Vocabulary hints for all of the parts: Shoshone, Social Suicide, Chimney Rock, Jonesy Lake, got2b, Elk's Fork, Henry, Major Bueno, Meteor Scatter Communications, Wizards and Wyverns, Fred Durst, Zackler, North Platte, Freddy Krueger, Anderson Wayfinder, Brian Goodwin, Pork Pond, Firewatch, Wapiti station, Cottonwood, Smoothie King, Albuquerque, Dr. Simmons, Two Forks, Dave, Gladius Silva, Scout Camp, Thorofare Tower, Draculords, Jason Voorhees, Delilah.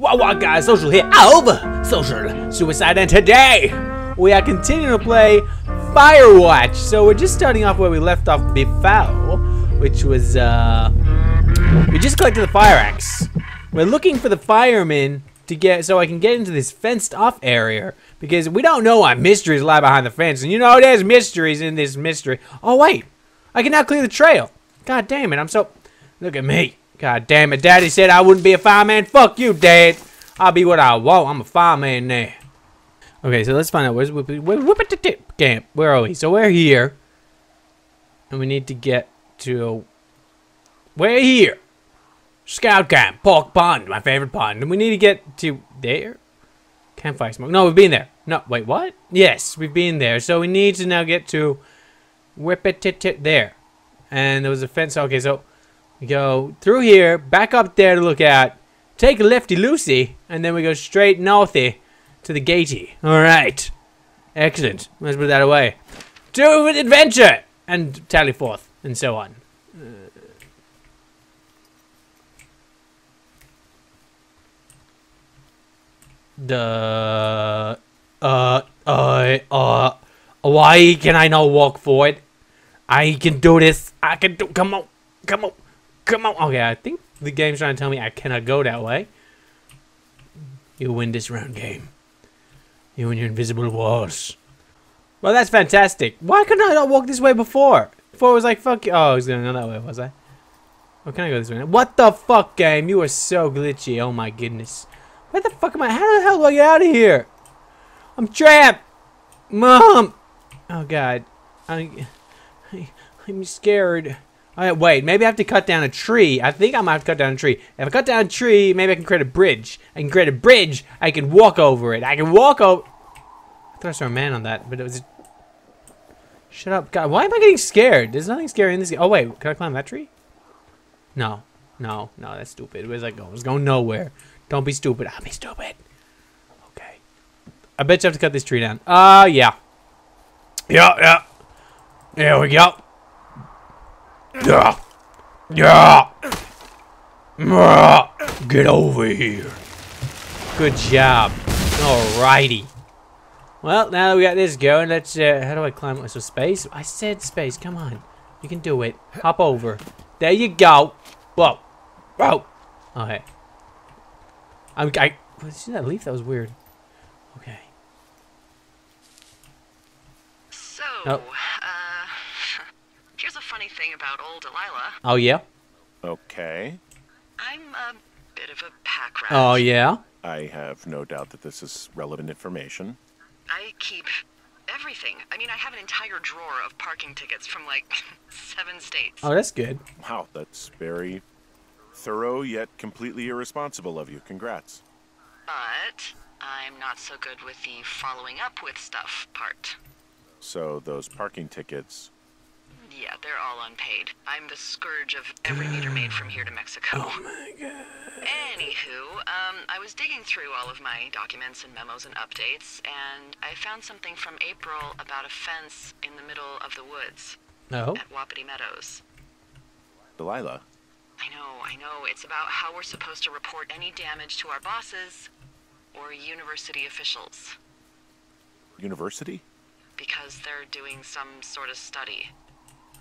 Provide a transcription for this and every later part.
Wow, guys, Social here, over Social Suicide, and today we are continuing to play Firewatch. So we're just starting off where we left off before, which was, we just collected the fire axe. We're looking for the firemen to get, so I can get into this fenced off area, because we don't know what mysteries lie behind the fence, and you know there's mysteries in this mystery. Oh wait, I can now clear the trail. God damn it, I'm so, look at me. God damn it, Daddy said I wouldn't be a fireman. Fuck you, Dad. I'll be what I want. I'm a fireman now. Okay, so let's find out where's Whippity Tip Camp. Where are we? So we're here. And we need to get to... We're here. Scout Camp. Pork Pond. My favorite pond. And we need to get to... There? Campfire Smoke. No, we've been there. No, wait, what? Yes, we've been there. So we need to now get to... Whippity Tip... There. And there was a fence. Okay, so... We go through here, back up there to look out, take a lefty-loosey, and then we go straight northy to the gatey. Alright. Excellent. Let's put that away. To an adventure! And tally forth, and so on. Why can I not walk forward? I can do this. I can do, come on, come on. Come on. Okay, I think the game's trying to tell me I cannot go that way. You win this round, game. You and your invisible walls. Well, that's fantastic. Why couldn't I not walk this way before? Before it was like, fuck you. Oh, I was going to go that way, was I? Oh, can I go this way now? What the fuck, game? You are so glitchy. Oh, my goodness. Where the fuck am I? How the hell do I get out of here? I'm trapped. Mom. Oh, God. I'm scared. Alright, wait, maybe I have to cut down a tree. I think I might have to cut down a tree. If I cut down a tree, maybe I can create a bridge. I can create a bridge. I can walk over it. I can walk over... I thought I saw a man on that, but it was... Shut up. God, why am I getting scared? There's nothing scary in this game. Oh, wait, can I climb that tree? No. No. No, that's stupid. Where's that going? It's going nowhere. Don't be stupid. I'll be stupid. Okay. I bet you have to cut this tree down. Yeah. Yeah. There we go. Yeah. Yeah. Get over here. Good job. Alrighty. Well, now that we got this going, let's, how do I climb? So space? I said space. Come on. You can do it. Hop over. There you go. Whoa. Whoa. Okay. See that leaf? That was weird. Okay. So, here's a funny thing about old Delilah. Oh, yeah? Okay. I'm a bit of a pack rat. Oh, yeah? I have no doubt that this is relevant information. I keep everything. I mean, I have an entire drawer of parking tickets from, like, 7 states. Oh, that's good. Wow, that's very thorough, yet completely irresponsible of you. Congrats. But I'm not so good with the following up with stuff part. So those parking tickets... Yeah, they're all unpaid. I'm the scourge of every meter maid from here to Mexico. Oh my god. Anywho, I was digging through all of my documents and memos and updates, and I found something from April about a fence in the middle of the woods. No. At Wapiti Meadows. Delilah. I know. It's about how we're supposed to report any damage to our bosses or university officials. University? Because they're doing some sort of study.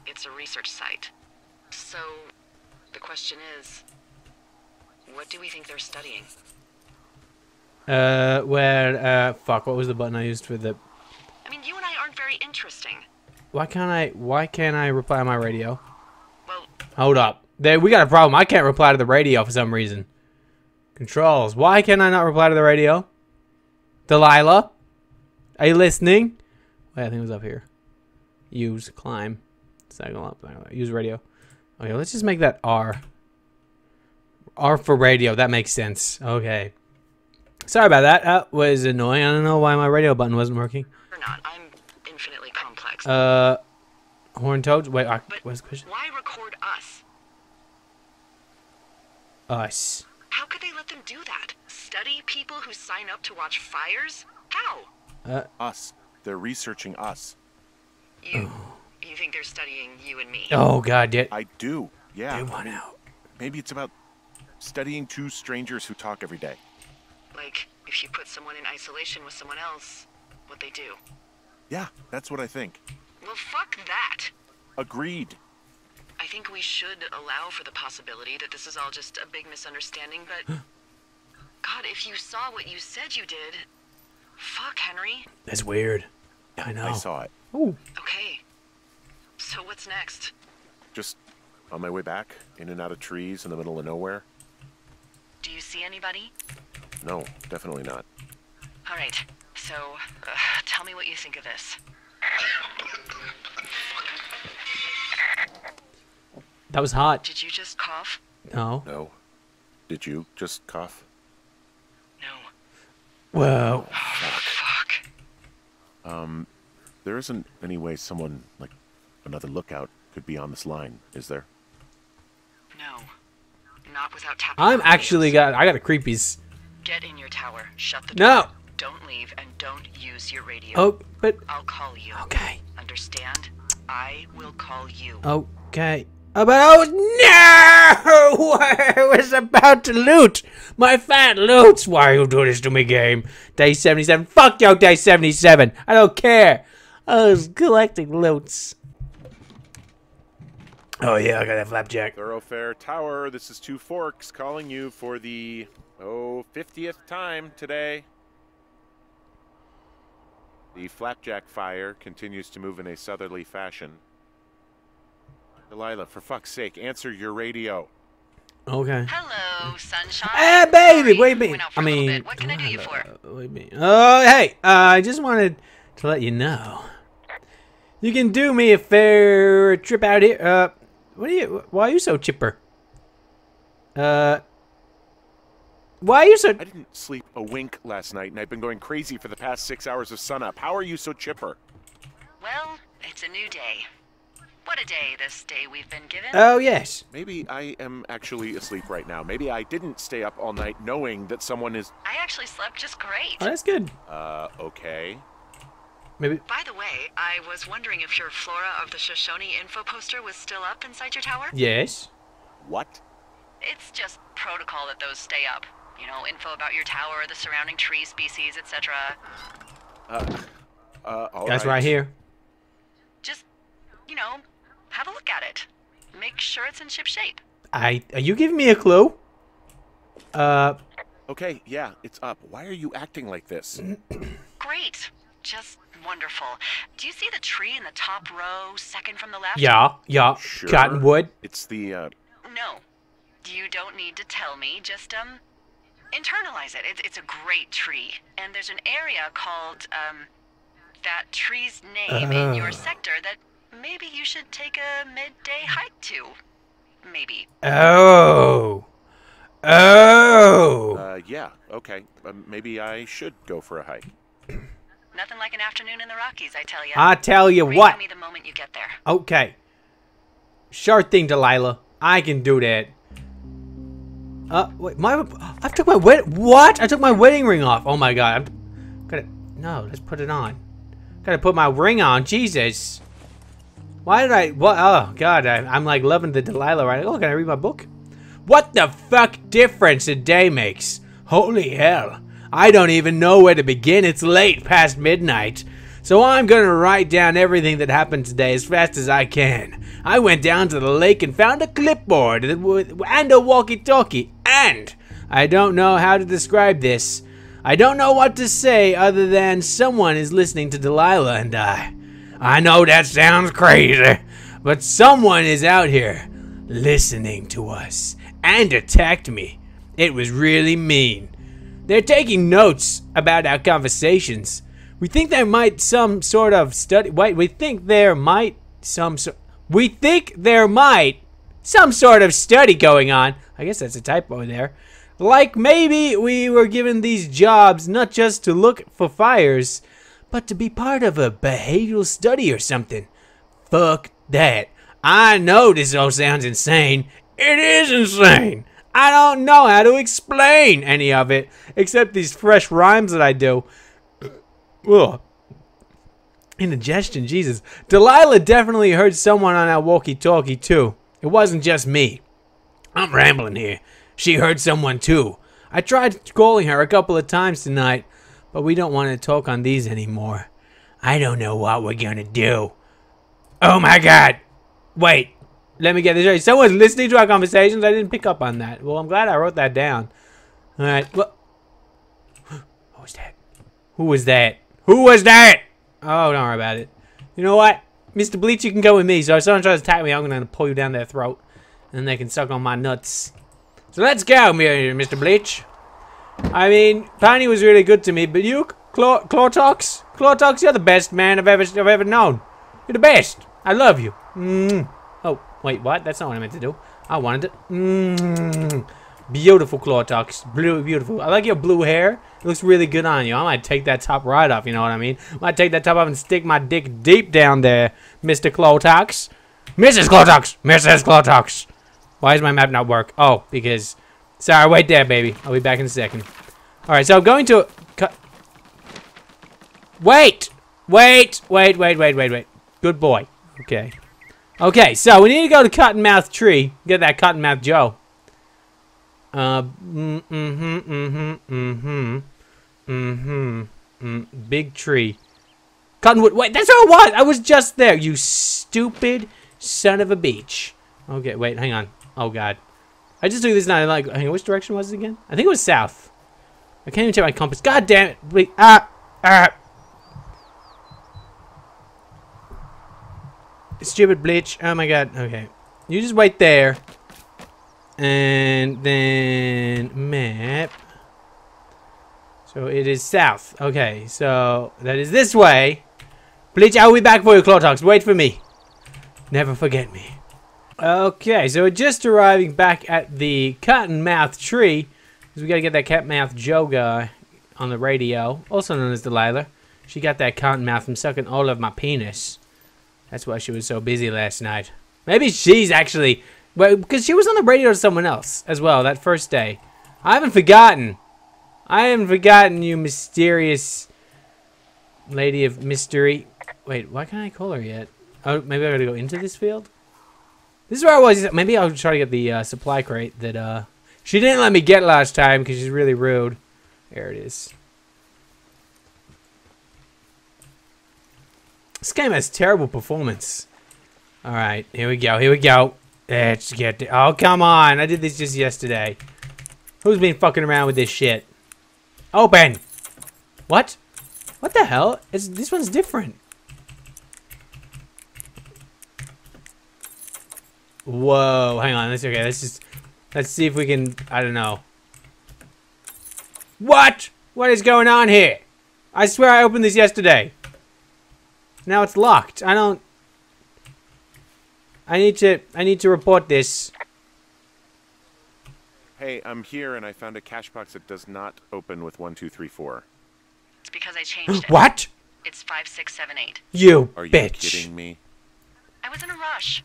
It's a research site. So, the question is, what do we think they're studying? Fuck, what was the button I used for the... I mean, you and I aren't very interesting. Why can't I reply on my radio? Well... Hold up. We got a problem. I can't reply to the radio for some reason. Controls. Why can I not reply to the radio? Delilah? Are you listening? Wait, I think it was up here. Use, climb. Use radio. Okay, let's just make that R. R for radio. That makes sense. Okay. Sorry about that. That was annoying. I don't know why my radio button wasn't working. Or not. I'm infinitely complex. Horn toads. Wait. What's the question? Why record us? Us. How could they let them do that? Study people who sign up to watch fires? How? Us. They're researching us. You. Oh. You think they're studying you and me? Oh, God, yeah. I do, yeah. They want out. Maybe it's about studying two strangers who talk every day. Like, if you put someone in isolation with someone else, what they do. Yeah, that's what I think. Well, fuck that. Agreed. I think we should allow for the possibility that this is all just a big misunderstanding, but... God, if you saw what you said you did... Fuck, Henry. That's weird. I know. I saw it. Ooh. Okay. So what's next? Just on my way back, in and out of trees in the middle of nowhere. Do you see anybody? No, definitely not. All right. So, tell me what you think of this. That was hot. Did you just cough? No. No. Did you just cough? No. Whoa. Oh, fuck. There isn't any way someone, like, another lookout could be on this line, is there? No. Not without tapping. I'm actually got, I got a creepies. Get in your tower. Shut the door. No. Don't leave and don't use your radio. Oh, but. I'll call you. Okay. Understand? I will call you. Okay. About no! I was about to loot my fat loots. Why are you doing this to me, game? Day 77. Fuck yo, day 77. I don't care. I was collecting loots. Oh yeah, I got that flapjack. Thorofare Tower. This is Two Forks calling you for the 50th time today. The flapjack fire continues to move in a southerly fashion. Delilah, for fuck's sake, answer your radio. Okay. Hello, sunshine. Hey, baby, wait a minute. I mean, what can I do you for? Oh, hey, I just wanted to let you know. You can do me a fair trip out here. Why are you so chipper? Why are you so... I didn't sleep a wink last night, and I've been going crazy for the past 6 hours of sunup. How are you so chipper? Well, it's a new day. What a day, this day we've been given. Oh, yes. Maybe I am actually asleep right now. Maybe I didn't stay up all night knowing that someone is... I actually slept just great. Oh, that's good. Okay. Maybe. By the way, I was wondering if your Flora of the Shoshone info poster was still up inside your tower? Yes. What? It's just protocol that those stay up. You know, info about your tower, the surrounding tree species, etc. That's right here. Just, you know... Have a look at it. Make sure it's in ship shape. Are you giving me a clue? Okay, yeah, it's up. Why are you acting like this? Great. Just wonderful. Do you see the tree in the top row, second from the left? Yeah, yeah. Sure. Cottonwood. It's the, No. You don't need to tell me. Just, internalize it. It's a great tree. And there's an area called, that tree's name in your sector that... Maybe you should take a midday hike too. Maybe. Oh. Oh. Yeah. Okay. Maybe I should go for a hike. Nothing like an afternoon in the Rockies, I tell you. I tell you what. Bring me the moment you get there. Okay. Sure thing, Delilah. I can do that. Wait. I took my wedding. What? I took my wedding ring off. Oh my God. I'm gonna. No. Let's put it on. Gotta put my ring on. Jesus. Why did I? What? Oh God! I'm like loving the Delilah right now. Oh, can I read my book? What the fuck difference a day makes? Holy hell! I don't even know where to begin. It's late past midnight, so I'm gonna write down everything that happened today as fast as I can. I went down to the lake and found a clipboard and a walkie-talkie, and I don't know how to describe this. I don't know what to say other than someone is listening to Delilah and I. I know that sounds crazy, but someone is out here listening to us and attacked me. It was really mean. They're taking notes about our conversations. We think there might some sort of study going on. I guess that's a typo there. Like maybe we were given these jobs not just to look for fires, but to be part of a behavioral study or something. Fuck that. I know this all sounds insane. It is insane. I don't know how to explain any of it, except these fresh rhymes that I do. Ugh. Indigestion, Jesus. Delilah definitely heard someone on our walkie-talkie too. It wasn't just me. I'm rambling here. She heard someone too. I tried calling her a couple of times tonight, but we don't want to talk on these anymore. I don't know what we're going to do. Oh my god! Wait, let me get this right. Someone's listening to our conversations? I didn't pick up on that. Well, I'm glad I wrote that down. Alright, well... What was that? Who was that? Who was that? Oh, don't worry about it. You know what? Mr. Bleach, you can go with me. So if someone tries to attack me, I'm going to pull you down their throat. And they can suck on my nuts. So let's go, Mr. Bleach. I mean, Piney was really good to me, but you, Clawtox, you're the best man I've ever known. You're the best. I love you. Mm. Oh, wait, what? That's not what I meant to do. I wanted to... Mm. Beautiful, Clawtox. Beautiful. I like your blue hair. It looks really good on you. I might take that top right off, you know what I mean? I might take that top off and stick my dick deep down there, Mr. Clawtox. Mrs. Clawtox! Mrs. Clawtox! Why does my map not work? Oh, because... Sorry, wait there, baby. I'll be back in a second. Alright, so I'm going to... Wait! Wait. Good boy. Okay. Okay, so we need to go to Cottonmouth Tree. Get that Cottonmouth Joe. Big tree. Cottonwood. Wait, that's what I was! I was just there, you stupid son of a beach. Okay, wait, hang on. Oh, God. I just took this night. Like, hang on, which direction was it again? I think it was south. I can't even take my compass. God damn it. Wait, Stupid Bleach. Oh my god. Okay. You just wait there. And then map. So it is south. Okay. So that is this way. Bleach, I will be back for you, Clawtox. Wait for me. Never forget me. Okay. So we're just arriving back at the Cottonmouth Tree. Because we got to get that Cottonmouth Joe guy on the radio. Also known as Delilah. She got that cottonmouth from sucking all of my penis. That's why she was so busy last night. Maybe she's actually... Well, because she was on the radio to someone else as well that first day. I haven't forgotten. I haven't forgotten you, mysterious lady of mystery. Wait, why can't I call her yet? Oh, maybe I gotta go into this field? This is where I was. Maybe I'll try to get the supply crate that she didn't let me get last time because she's really rude. There it is. This game has terrible performance. Alright, here we go, here we go. Let's get it. Oh, come on. I did this just yesterday. Who's been fucking around with this shit? Open! What? What the hell? This one's different. Whoa, hang on. That's okay. Let's see if we can... I don't know. What? What is going on here? I swear I opened this yesterday. Now it's locked. I don't... I need to report this. Hey, I'm here and I found a cash box that does not open with 1, 2, 3, 4. It's because I changed it. What? It's 5, 6, 7, 8. You Are bitch. Are you kidding me? I was in a rush.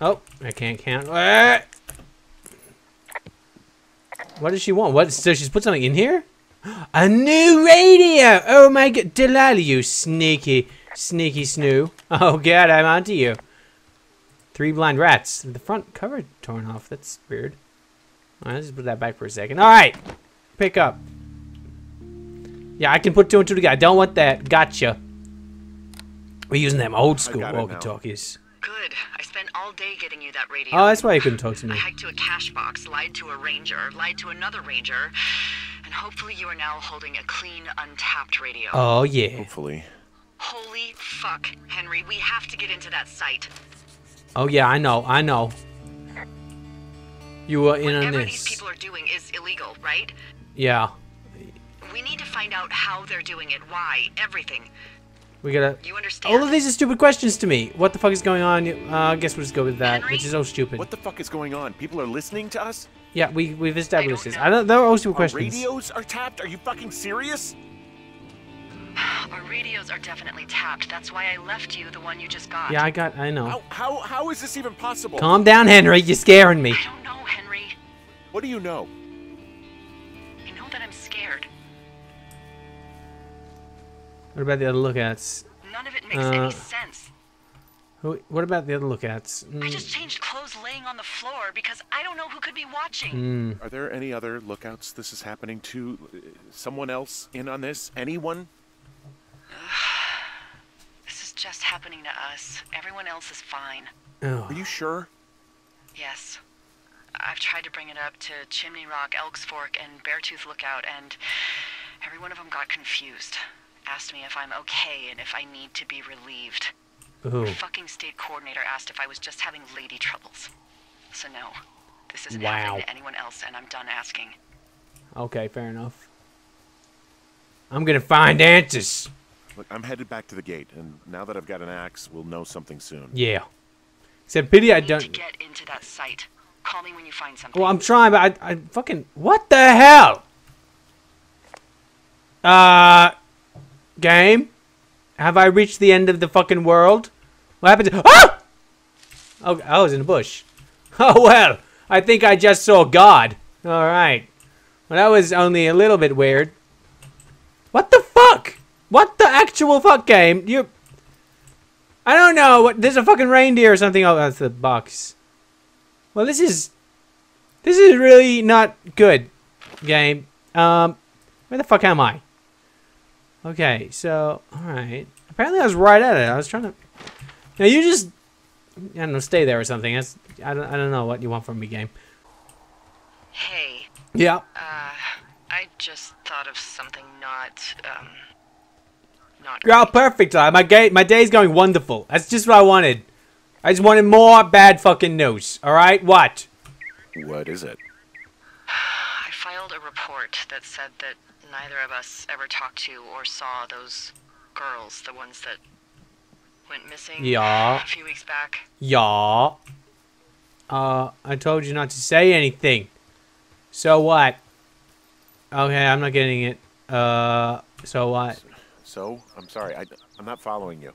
Oh, I can't count. What does she want? What? So she's put something in here? A new radio! Oh my god, Delilah, you sneaky snoo. Oh god, I'm onto you. 3 blind rats. The front cover torn off. That's weird. Alright, let's just put that back for a second. Alright! Pick up. Yeah, I can put 2 and 2 together. I don't want that. Gotcha. We're using them old school walkie-talkies. Good. I spent all day getting you that radio. Oh, that's why you couldn't talk to me. I hiked to a cash box, lied to a ranger, lied to another ranger, and hopefully you are now holding a clean, untapped radio. Oh, yeah. Hopefully. Holy fuck, Henry. We have to get into that site. Oh, yeah, I know. You were in on this. Whatever these people are doing is illegal, right? Yeah. We need to find out how they're doing it, why, everything. We gotta... You understand? All of these are stupid questions to me. What the fuck is going on? I guess we'll just go with that, Henry? Which is so stupid. What the fuck is going on? People are listening to us? Yeah, we've established this. There are all stupid questions. Our radios are tapped? Are you fucking serious? Our radios are definitely tapped. That's why I left you the one you just got. Yeah, I know. How is this even possible? Calm down, Henry. You're scaring me. I don't know, Henry. What do you know? I know that I'm scared. What about the other lookouts? None of it makes any sense. What about the other lookouts? I just changed clothes laying on the floor because I don't know who could be watching. Are there any other lookouts this is happening to? Someone else in on this? Anyone? This is just happening to us. Everyone else is fine. Oh. Are you sure? Yes. I've tried to bring it up to Chimney Rock, Elk's Fork, and Beartooth Lookout, and every one of them got confused. Asked me if I'm okay and if I need to be relieved. Your fucking state coordinator asked if I was just having lady troubles. So no, this isn't happening to anyone else, and I'm done asking. Okay, fair enough. I'm gonna find answers. Look, I'm headed back to the gate, and now that I've got an axe, we'll know something soon. Yeah. Except pity I don't... need to get into that site. Call me when you find something. Well, I'm trying, but I fucking... What the hell? Game? Have I reached the end of the fucking world? What happened to... Ah! Oh, I was in the bush. Oh, well. I think I just saw God. Alright. Well, that was only a little bit weird. What the fuck? What the actual fuck, game? You... I don't know. What, there's a fucking reindeer or something. Oh, that's the box. Well, this is really not good, game. Where the fuck am I? Okay, so all right. Apparently, I was right at it. I was trying to. Now you just, I don't know, stay there or something. That's, I don't know what you want from me, game. Hey. Yeah. I just thought of something not great. Oh, perfect. My day's going wonderful. That's just what I wanted. I just wanted more bad fucking news. All right, what? What is it? I filed a report that said that neither of us ever talked to or saw those girls, the ones that went missing a few weeks back. Yeah. I told you not to say anything. So what? Okay, I'm not getting it. So what? So? I'm sorry, I'm not following you.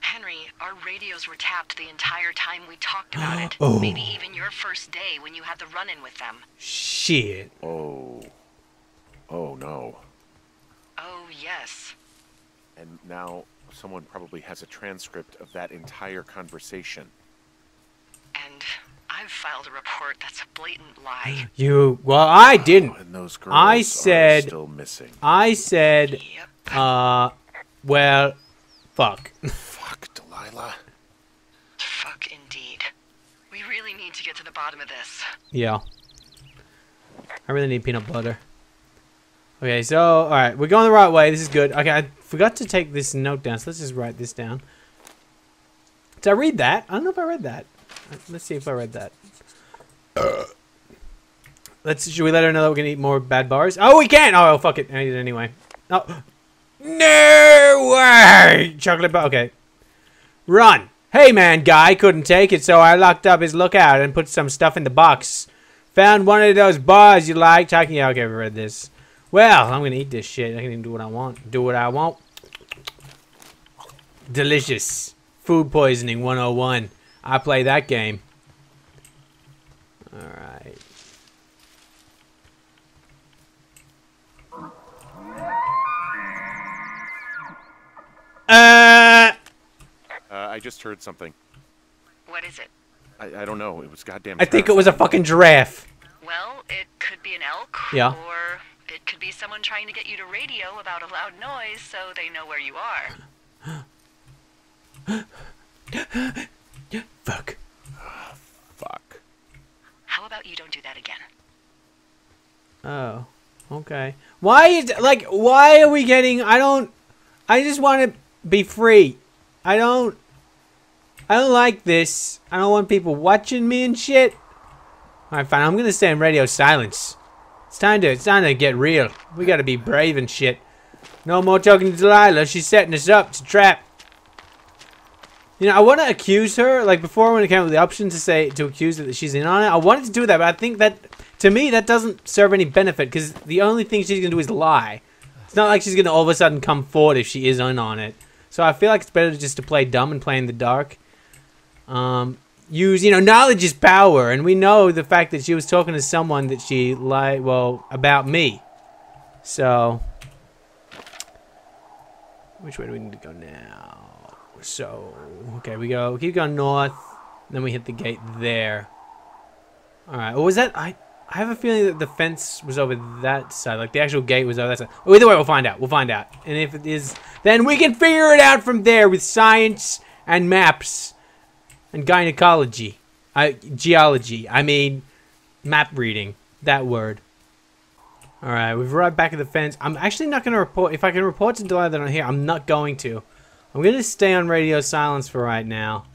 Henry, our radios were tapped the entire time we talked about it. Oh. Maybe even your first day when you had the run-in with them. Shit. Oh. Oh, no. Oh, yes. And now someone probably has a transcript of that entire conversation. And I've filed a report that's a blatant lie. You... Well, I didn't. Oh, and those girls are still missing. I said... Yep. Well, fuck. Fuck, Delilah. Fuck, indeed. We really need to get to the bottom of this. Yeah. I really need peanut butter. Okay, so, alright. We're going the right way. This is good. Okay, I forgot to take this note down, so let's just write this down. Did I read that? I don't know if I read that. Let's see if I read that. Should we let her know that we're gonna eat more bad bars? Oh, we can! Oh, fuck it. I need it anyway. Oh. No way! Chocolate bar. Okay. Run. Hey, man, guy couldn't take it, so I locked up his lookout and put some stuff in the box. Found one of those bars you like. Talking. Yeah, okay, we read this. Well, I'm gonna eat this shit. I can do what I want. Do what I want. Delicious. Food poisoning 101. I play that game. Alright. I just heard something. What is it? I don't know. It was goddamn... I think it was a fucking giraffe. Well, it could be an elk. Yeah. Or it could be someone trying to get you to radio about a loud noise so they know where you are. Fuck. Fuck. How about you don't do that again? Oh. Okay. Why is... Like, why are we getting... I just want to be free. I don't like this. I don't want people watching me and shit. Alright, fine. I'm gonna stay in radio silence. It's time to get real. We gotta be brave and shit. No more talking to Delilah. She's setting us up. It's a trap. You know, I want to accuse her. Like before, when it came with the option to say to accuse her that she's in on it, I wanted to do that, but I think that to me that doesn't serve any benefit because the only thing she's gonna do is lie. It's not like she's gonna all of a sudden come forward if she is in on it. So I feel like it's better just to play dumb and play in the dark. Use, you know, knowledge is power, and we know the fact that she was talking to someone that she lied, well, about me. So, which way do we need to go now? So, okay, we go, keep going north, then we hit the gate there. Alright, or was that, I have a feeling that the fence was over that side, like the actual gate was over that side. Oh, either way, we'll find out. And if it is, then we can figure it out from there with science and maps and gynecology. Geology, I mean, map reading, that word. Alright, we've arrived back at the fence. I'm actually not going to report, if I can report to Delilah that I'm here, I'm not going to. I'm going to stay on radio silence for right now.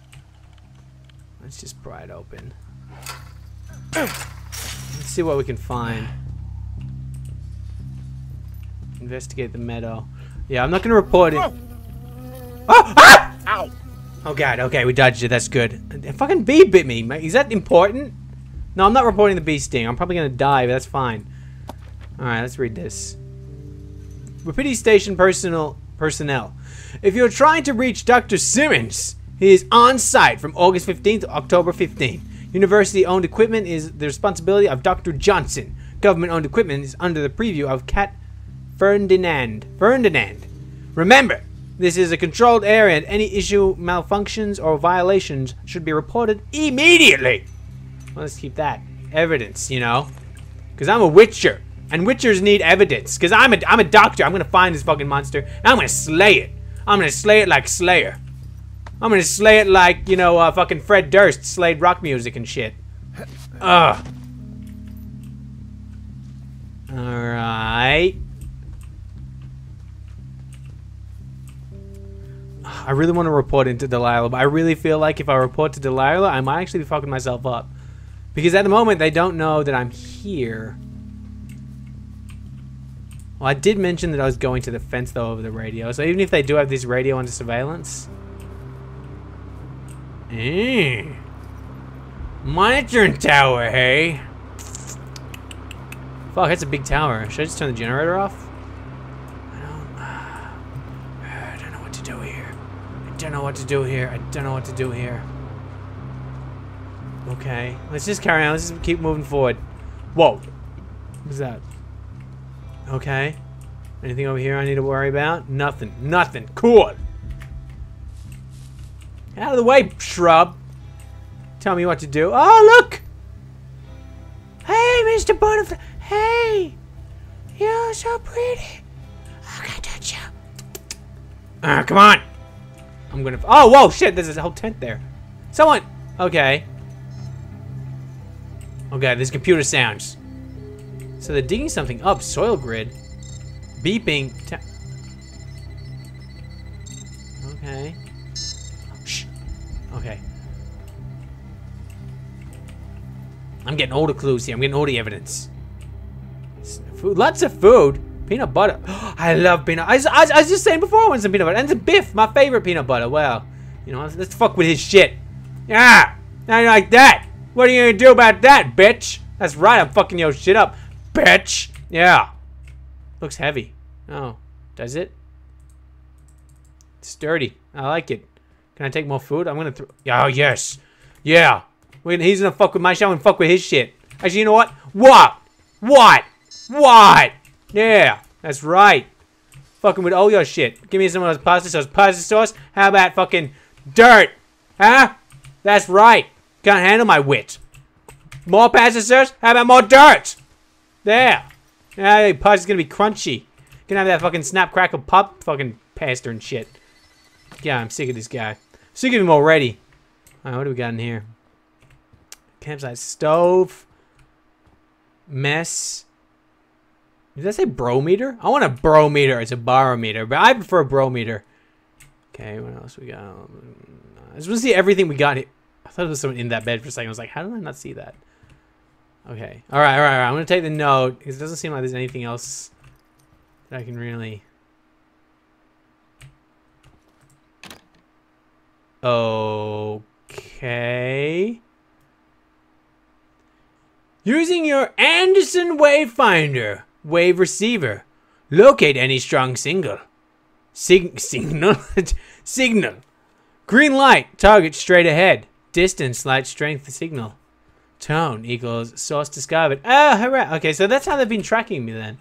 Let's just pry it open. Let's see what we can find. Investigate the meadow. Yeah, I'm not going to report it. Oh! Ah! Ow! Oh god, okay, we dodged it, that's good. A fucking bee bit me, mate. Is that important? No, I'm not reporting the bee sting. I'm probably going to die, but that's fine. Alright, let's read this. Wapiti station personnel. If you're trying to reach Dr. Simmons, he is on site from August 15th to October 15th. University-owned equipment is the responsibility of Dr. Johnson. Government-owned equipment is under the preview of Cat Ferdinand. Remember, this is a controlled area and any issue, malfunctions, or violations should be reported immediately. Well, let's keep that. Evidence, you know. Because I'm a witcher. And witchers need evidence, because I'm a doctor. I'm going to find this fucking monster, and I'm going to slay it. I'm going to slay it like Slayer. I'm going to slay it like, you know, fucking Fred Durst slayed rock music and shit. Ugh. Alright. I really want to report into Delilah, but I really feel like if I report to Delilah, I might actually be fucking myself up. Because at the moment, they don't know that I'm here. Well, I did mention that I was going to the fence, though, over the radio. So even if they do have this radio under surveillance... Monitoring tower, hey? Fuck, that's a big tower. Should I just turn the generator off? I don't know what to do here. Okay, let's just carry on. Let's just keep moving forward. Whoa. What's that? Okay. Anything over here I need to worry about? Nothing. Nothing. Cool. Get out of the way, shrub. Tell me what to do. Oh, look! Hey, Mr. Butterfly. Hey! You're so pretty. I gotta touch you. Come on! I'm gonna... Oh, whoa, shit. There's a whole tent there. Someone... Okay. Oh, God. There's computer sounds. So they're digging something up. Soil grid. Beeping. Okay. Okay. I'm getting all the clues here. I'm getting all the evidence. Food, lots of food. Peanut butter. I love peanut. I was just saying before I want some peanut butter. And some Biff, my favorite peanut butter. Well, you know, let's fuck with his shit. Yeah, not like that. What are you gonna do about that, bitch? That's right. I'm fucking your shit up, bitch. Yeah. Looks heavy. Oh, does it? Sturdy. I like it. Can I take more food? I'm gonna throw... Oh, yes. Yeah. He's gonna fuck with my shit. I'm gonna fuck with his shit. Actually, you know what? What? Yeah. That's right. Fucking with all your shit. Give me some of those pasta sauce. How about fucking dirt? Huh? That's right. Can't handle my wit. More pasta sauce? How about more dirt? There. Hey, pasta's gonna be crunchy. Can I have that fucking snap, crackle, pop fucking pasta and shit. Yeah, I'm sick of this guy. Sick of him already. Alright, what do we got in here? Campsite stove. Mess. Did I say brometer? I want a brometer. It's a barometer, but I prefer a brometer. Okay, what else we got? I just want to see everything we got here. I thought there was someone in that bed for a second. I was like, how did I not see that? Okay. Alright. I'm going to take the note, because it doesn't seem like there's anything else that I can really... Okay. Using your Anderson Wayfinder, wave receiver, locate any strong signal. Green light, target straight ahead. Distance, light strength, signal. Tone equals source discovered. Ah, hooray. Okay, so that's how they've been tracking me then.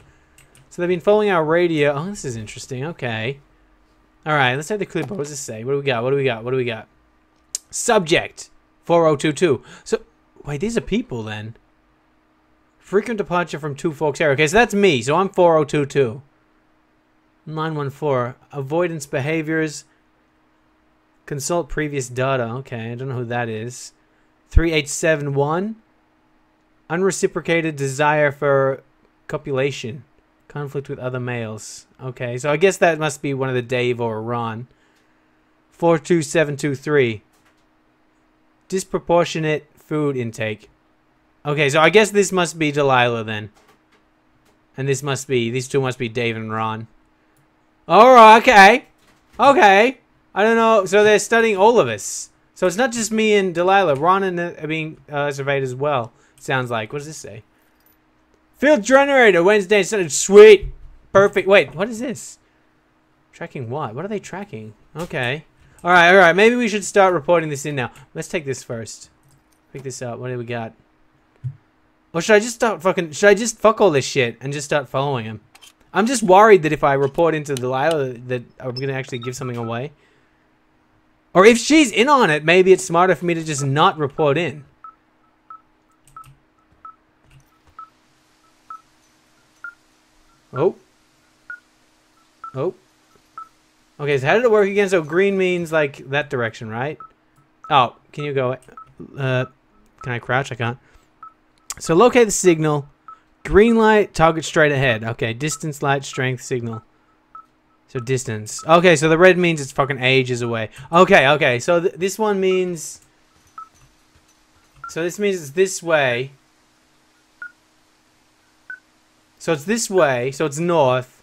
So they've been following our radio. Oh, this is interesting. Okay. All right, let's have the clipboard. What does this say? What do we got? What do we got? What do we got? Subject 4022. So, wait, these are people then. Frequent departure from Two Forks area. Okay, so that's me. So I'm 4022. 914. Avoidance behaviors. Consult previous data. Okay, I don't know who that is. 3871. Unreciprocated desire for copulation. Conflict with other males. Okay, so I guess that must be one of the Dave or Ron. 42723. Disproportionate food intake. Okay, so I guess this must be Delilah then. And this must be, these two must be Dave and Ron. Alright, okay. Okay. I don't know, so they're studying all of us. So it's not just me and Delilah. Ron and the, being surveyed as well. Sounds like. What does this say? Field generator Wednesday. Sweet, perfect. Wait, what is this? Tracking what? What are they tracking? Okay. All right, all right. Maybe we should start reporting this in now. Let's take this first. Pick this up. What do we got? Or should I just start fucking? Should I just fuck all this shit and just start following him? I'm just worried that if I report into Delilah, that I'm gonna actually give something away. Or if she's in on it, maybe it's smarter for me to just not report in. Oh. Oh. Okay, so how did it work again? So green means, like, that direction, right? Oh, can you go... can I crouch? I can't. So locate the signal. Green light, target straight ahead. Okay, distance, light, strength, signal. So distance. Okay, so the red means it's fucking ages away. Okay, okay, so this one means... So this means it's this way... So it's this way, so it's north,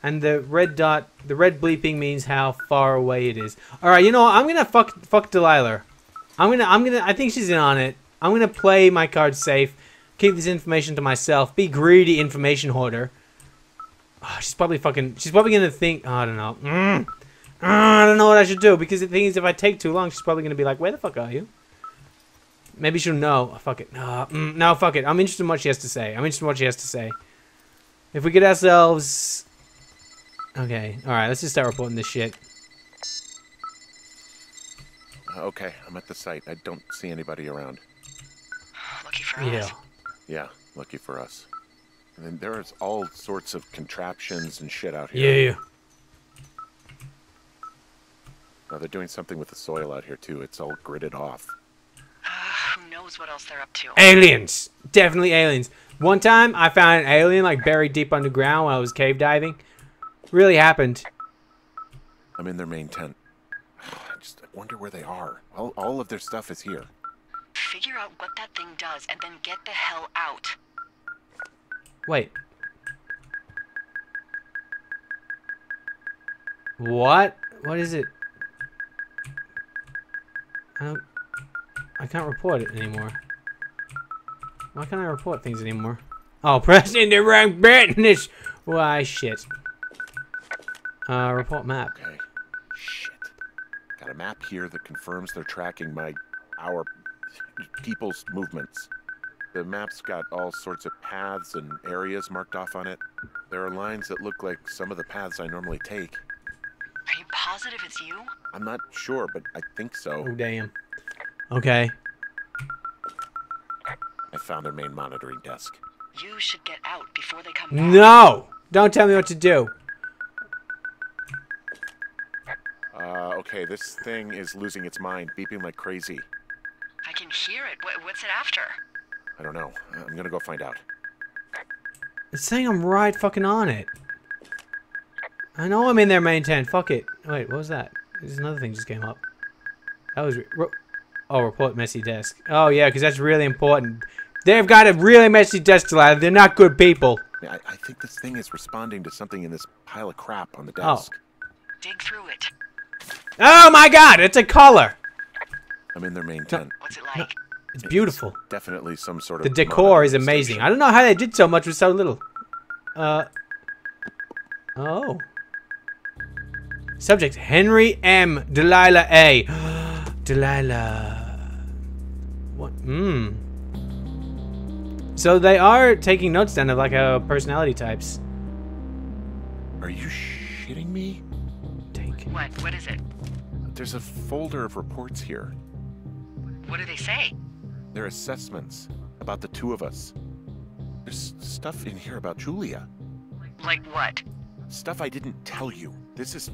and the red dot, the red bleeping means how far away it is. All right, you know what? I'm gonna fuck Delilah. I think she's in on it. I'm gonna play my card safe, keep this information to myself, be greedy information hoarder. Oh, she's probably gonna think, oh, I don't know. I don't know what I should do, because the thing is, if I take too long, she's probably gonna be like, where the fuck are you? Maybe she'll know. Oh, fuck it. No, fuck it. I'm interested in what she has to say. If we get ourselves... Okay, alright, let's just start reporting this shit. Okay, I'm at the site. I don't see anybody around. Lucky for us. Yeah, lucky for us. And then there's all sorts of contraptions and shit out here. Yeah. Now they're doing something with the soil out here, too. It's all gridded off. Who knows what else they're up to? Aliens! Definitely aliens. One time, I found an alien, like, buried deep underground while I was cave diving. Really happened. I'm in their main tent. I just wonder where they are. All of their stuff is here. Figure out what that thing does, and then get the hell out. Wait. What? What is it? I can't report it anymore. Why can't I report things anymore? Oh, pressing the wrong button is... Why, shit. Report map. Okay. Shit. Got a map here that confirms they're tracking our people's movements. The map's got all sorts of paths and areas marked off on it. There are lines that look like some of the paths I normally take. Are you positive it's you? I'm not sure, but I think so. Oh, damn. Okay. I found their main monitoring desk. You should get out before they come back. No! Don't tell me what to do. Okay, this thing is losing its mind, beeping like crazy. I can hear it. What's it after? I don't know. I'm gonna go find out. It's saying I'm right fucking on it. I know I'm in their main tent. Fuck it. Wait, what was that? There's another thing just came up. That was... Oh, report messy desk. Oh, yeah, because that's really important. They've got a really messy desk, Delilah. They're not good people. I think this thing is responding to something in this pile of crap on the desk. Oh. Dig through it. Oh, my God! It's a collar! I'm in their main tent. What's it like? It's beautiful. It's definitely some sort of... The decor is amazing. Station. I don't know how they did so much with so little. Oh. Subject, Henry M. Delilah A. Delilah. What? So they are taking notes then of like personality types. Are you shitting me? Take What is it? There's a folder of reports here. What do they say? They're assessments about the two of us. There's stuff in here about Julia. Like what? Stuff I didn't tell you. This is...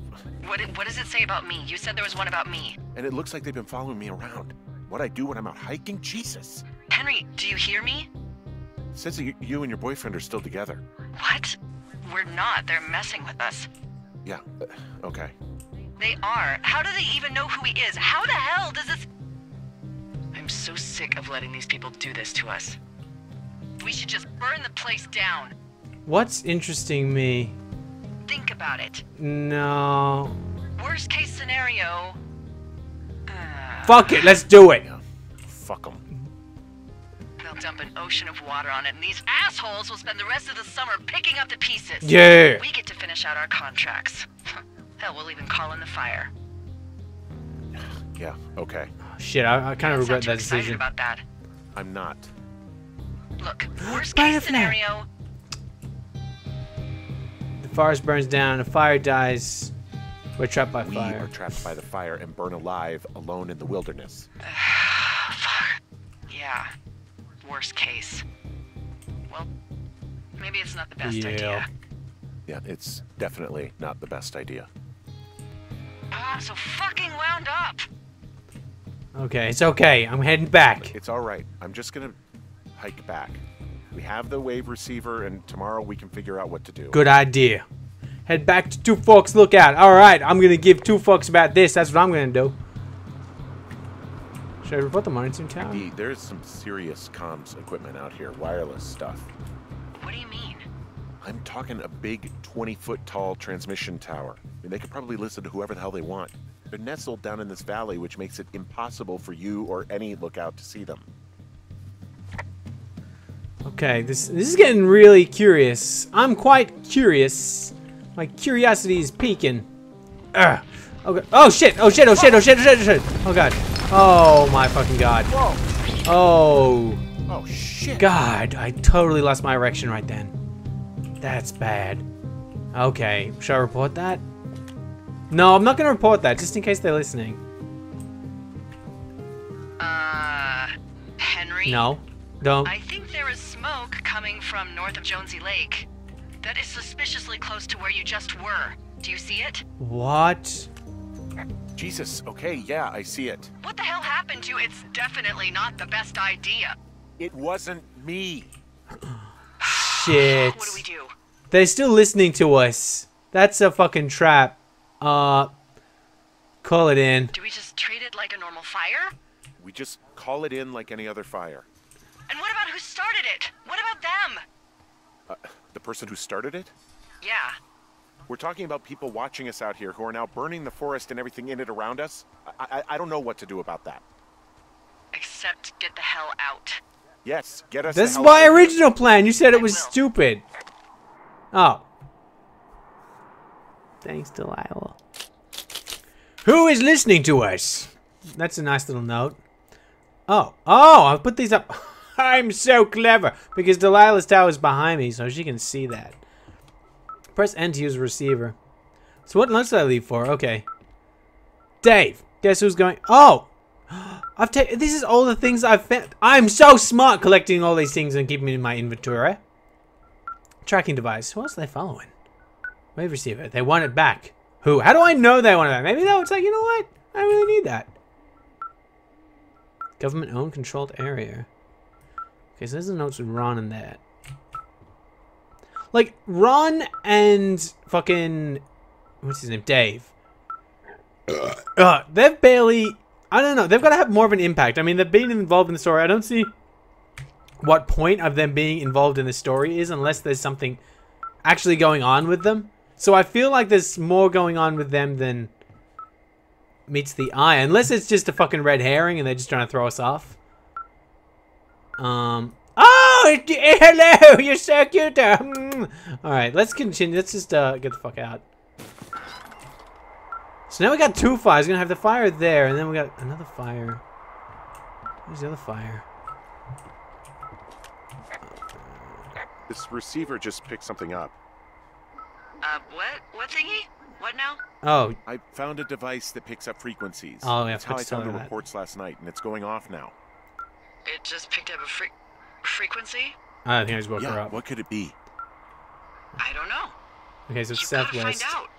What does it say about me? You said there was one about me. And it looks like they've been following me around. What I do when I'm out hiking? Jesus! Henry, do you hear me? It says that you and your boyfriend are still together. What? We're not. They're messing with us. Yeah, okay. They are. How do they even know who he is? How the hell does this... I'm so sick of letting these people do this to us. We should just burn the place down. What's interesting me? Think about it. No. Worst case scenario. Fuck it. Let's do it. Fuck them. They'll dump an ocean of water on it, and these assholes will spend the rest of the summer picking up the pieces. Yeah. We get to finish out our contracts. Hell, we'll even call in the fire. Yeah. Okay. Oh, shit, I kind of regret that decision. About that. I'm not. Look. Worst case scenario. Forest burns down, a fire dies. We're trapped by fire. We are trapped by the fire and burn alive, alone in the wilderness. Fuck. Yeah. Worst case. Well, maybe it's not the best idea. Yeah, it's definitely not the best idea. I'm so fucking wound up. Okay, it's okay. I'm heading back. It's all right. I'm just gonna hike back. We have the wave receiver, and tomorrow we can figure out what to do. Good idea. Head back to Two Forks Lookout. All right, I'm going to give two fucks about this. That's what I'm going to do. Should I report the monitoring tower? Indeed, there is some serious comms equipment out here, wireless stuff. What do you mean? I'm talking a big 20-foot-tall transmission tower. I mean, they could probably listen to whoever the hell they want. They're nestled down in this valley, which makes it impossible for you or any lookout to see them. Okay, this is getting really curious. I'm quite curious. My curiosity is peaking. Ugh. Okay. Oh shit! Oh shit! Oh shit! Oh shit! Oh shit! Oh shit! Oh god! Oh my fucking god! Oh. Oh shit! God, I totally lost my erection right then. That's bad. Okay, should I report that? No, I'm not gonna report that, just in case they're listening. Henry? No. Don't. I think there is smoke coming from north of Jonesy Lake. That is suspiciously close to where you just were. Do you see it? What? Jesus, okay, yeah, I see it. What the hell happened to you? It's definitely not the best idea. It wasn't me. Shit. What do we do? They're still listening to us. That's a fucking trap. Call it in. Do we just treat it like a normal fire? We just call it in like any other fire. And what about who started it? What about them? The person who started it? Yeah. We're talking about people watching us out here who are now burning the forest and everything in it around us. I don't know what to do about that. Except get the hell out. Yes, get us. This is my original plan. You said it was stupid. Oh. Thanks, Delilah. Who is listening to us? That's a nice little note. Oh. Oh, I'll put these up. I'm so clever because Delilah's tower is behind me, so she can see that. Press N to use a receiver. So what lunch did I leave for? Okay. Dave, guess who's going? Oh, I've taken. This is all the things I've found. I'm so smart collecting all these things and keeping them in my inventory. Tracking device. Who else are they following? Wave receiver. They want it back. Who? How do I know they want it back? Maybe they was like, you know what? I really need that. Government-owned controlled area. Okay, so there's the notes with Ron and that. Like, Ron and fucking... What's his name? Dave. They've barely... I don't know. They've got to have more of an impact. I mean, they've been involved in the story. I don't see what point of them being involved in the story is unless there's something actually going on with them. So I feel like there's more going on with them than meets the eye. Unless it's just a fucking red herring and they're just trying to throw us off. Oh, hello! You're so cute. All right, let's continue. Let's just get the fuck out. So now we got two fires. We're gonna have the fire there, and then we got another fire. Where's the other fire? This receiver just picked something up. What? What thingy? What now? Oh. I found a device that picks up frequencies. Oh, yeah. That's how I found the reports last night, and it's going off now. It just picked up a frequency? I think I just woke her up. What could it be? I don't know. Okay, so it's southwest. Find out.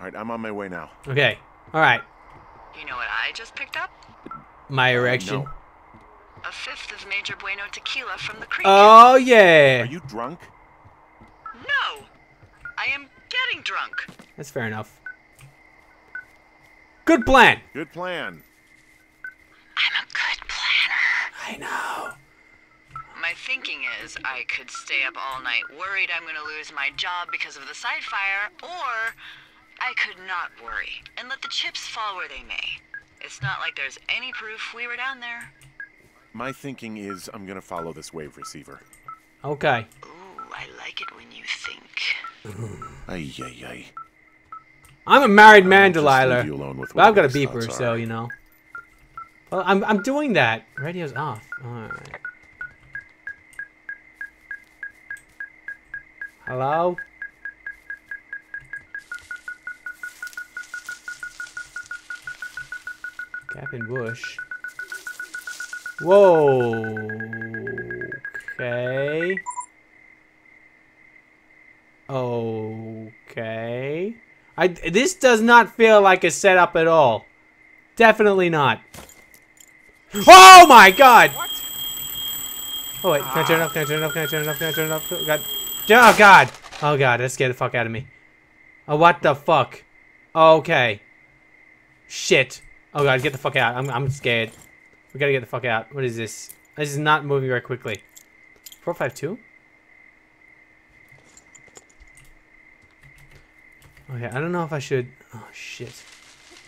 All right, I'm on my way now. Okay. All right. You know what I just picked up? My erection. No. A fifth of Major Bueno tequila from the creek. Oh, yeah. Are you drunk? No. I am getting drunk. That's fair enough. Good plan. Good plan. I'm a good planner. I know. My thinking is I could stay up all night worried I'm going to lose my job because of the side fire, or I could not worry and let the chips fall where they may. It's not like there's any proof we were down there. My thinking is I'm going to follow this wave receiver. Okay. Ooh, I like it when you think. Ay, ay, ay. I'm a married man, Delilah. But I've got a beeper, so, you know. Well, I'm doing that. Radio's off. All right. Hello? Captain Bush. Whoa. Okay. Okay. This does not feel like a setup at all. Definitely not. Oh my god! What? Oh wait, can I turn it off? Can I turn it off? Can I turn it off? Can I turn it off? God. Oh god! Oh god, that scared the fuck out of me. Oh, what the fuck? Okay. Shit. Oh god, get the fuck out. I'm scared. We gotta get the fuck out. What is this? This is not moving very quickly. 452? Okay, I don't know if I should... Oh, shit.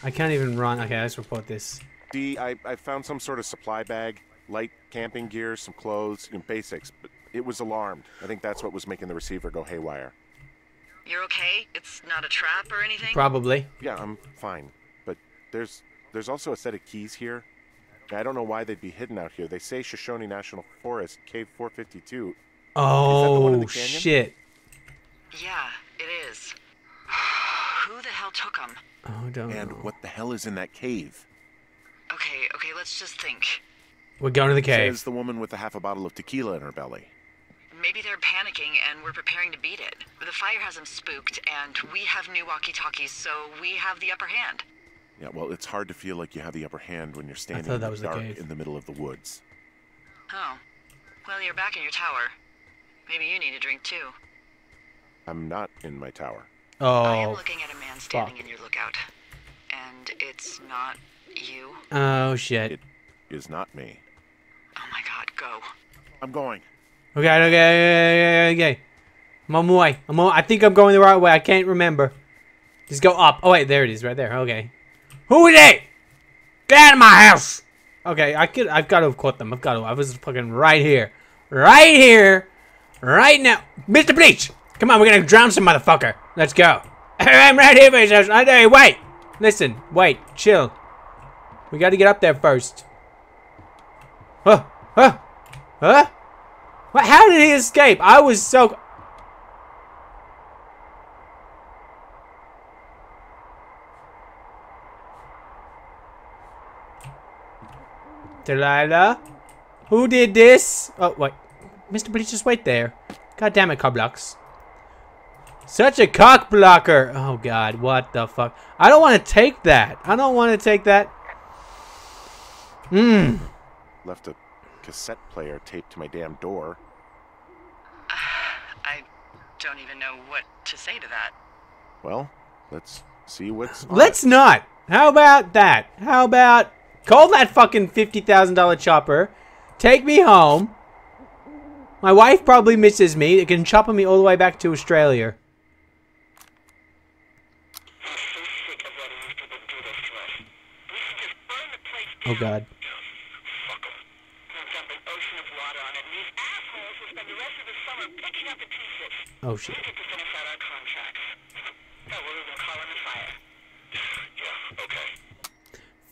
I can't even run. Okay, let's report this. D, I found some sort of supply bag. Light camping gear, some clothes, and basics. But it was alarmed. I think that's what was making the receiver go haywire. You're okay? It's not a trap or anything? Probably. Yeah, I'm fine. But there's also a set of keys here. I don't know why they'd be hidden out here. They say Shoshone National Forest, Cave 452. Oh, is that the one in the canyon? Shit. Yeah, it is. Who the hell took them? Oh, don't know. And what the hell is in that cave? Okay, okay, let's just think. We're going to the cave. Says the woman with a half a bottle of tequila in her belly. Maybe they're panicking and we're preparing to beat it. The fire has them spooked and we have new walkie-talkies, so we have the upper hand. Yeah, well, it's hard to feel like you have the upper hand when you're standing in the dark in the middle of the woods. Oh. Well, you're back in your tower. Maybe you need a drink, too. I'm not in my tower. Oh, I am looking at a man standing in your lookout. And it's not you. Oh, shit. It is not me. Oh, my God, go. I'm going. Okay. I'm on my way. I think I'm going the right way. I can't remember. Just go up. Oh, wait, there it is, right there. Okay. Who is it? Get out of my house! Okay, I've got to have caught them. I was fucking right here. Right here. Right now. Mr. Bleach! Come on, we're gonna drown some motherfucker. Let's go. I'm right here, bitch. I tell you, wait. Listen, wait, chill. We gotta get up there first. Huh? What? How did he escape? I was so... Delilah? Who did this? Oh, wait. Mr. Bleach, just wait there. God damn it, Coblocks. Such a cock blocker. Oh, God. What the fuck? I don't want to take that. Mmm. Left a cassette player taped to my damn door. I don't even know what to say to that. Well, let's see what's... Let's not. How about that? How about... Call that fucking $50,000 chopper. Take me home. My wife probably misses me. It can chopper me all the way back to Australia. Oh, God. Oh, shit.